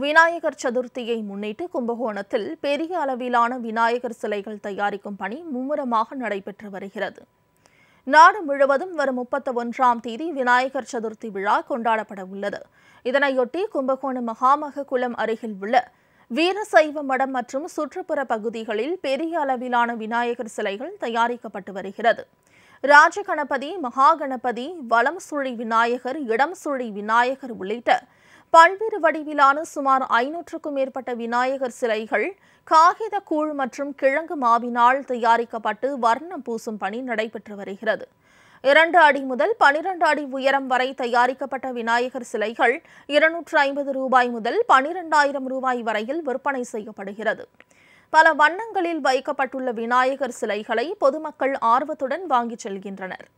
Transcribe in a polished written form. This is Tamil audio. விநாயகர் சதுர்த்தியை முன்னிட்டு கும்பகோணத்தில் பெரிய அளவிலான விநாயகர் சிலைகள் தயாரிக்கும் பணி மும்முரமாக நடைபெற்று வருகிறது. நாடு முழுவதும் வரும் 31ஆம் தேதி விநாயகர் சதுர்த்தி விழா கொண்டாடப்பட உள்ளது. இதனையொட்டி கும்பகோணம் மகாமககுளம் அருகில் உள்ள வீரசைவ மடம் மற்றும் சுற்றுப்புற பகுதிகளில் பெரிய அளவிலான விநாயகர் சிலைகள் தயாரிக்கப்பட்டு வருகிறது. ராஜகணபதி, மகாகணபதி, வலம் சுழி விநாயகர், இடம் சுழி விநாயகர் உள்ளிட்ட பல்வேறு வடிவிலான சுமார் 500க்கும் மேற்பட்ட விநாயகர் சிலைகள் காகித கூழ் மற்றும் கிழங்கு மாவினால் தயாரிக்கப்பட்டு வர்ணம் பூசும் பணி நடைபெற்று வருகிறது. 2 அடி முதல் 12 அடி உயரம் வரை தயாரிக்கப்பட்ட விநாயகர் சிலைகள் 250 ரூபாய் முதல் 12,000 ரூபாய் வரையில் விற்பனை செய்யப்படுகிறது. பல வண்ணங்களில் வைக்கப்பட்டுள்ள விநாயகர் சிலைகளை பொதுமக்கள் ஆர்வத்துடன் வாங்கிச் செல்கின்றனர்.